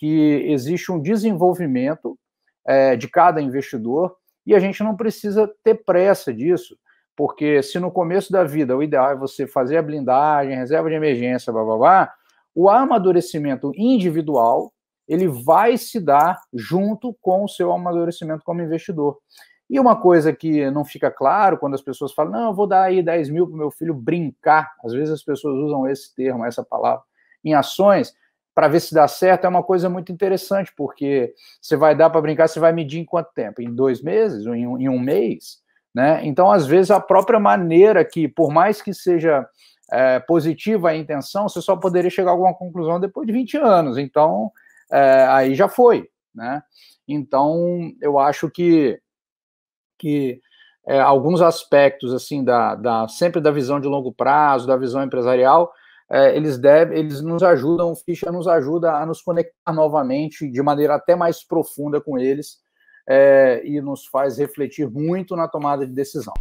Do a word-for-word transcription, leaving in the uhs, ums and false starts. que existe um desenvolvimento é, de cada investidor, e a gente não precisa ter pressa disso, porque se no começo da vida o ideal é você fazer a blindagem, reserva de emergência, blá, blá, blá, o amadurecimento individual ele vai se dar junto com o seu amadurecimento como investidor. E uma coisa que não fica claro quando as pessoas falam, não, eu vou dar aí dez mil para o meu filho brincar. Às vezes as pessoas usam esse termo, essa palavra, em ações, para ver se dá certo. É uma coisa muito interessante, porque você vai dar para brincar, você vai medir em quanto tempo? Em dois meses? Ou em um, em um mês? Né? Então, às vezes, a própria maneira que, por mais que seja é, positiva a intenção, você só poderia chegar a alguma conclusão depois de vinte anos. Então, é, aí já foi. Né? Então, eu acho que que é, alguns aspectos, assim, da, da, sempre da visão de longo prazo, da visão empresarial, é, eles, deve, eles nos ajudam, o Fischer nos ajuda a nos conectar novamente, de maneira até mais profunda com eles, é, e nos faz refletir muito na tomada de decisão.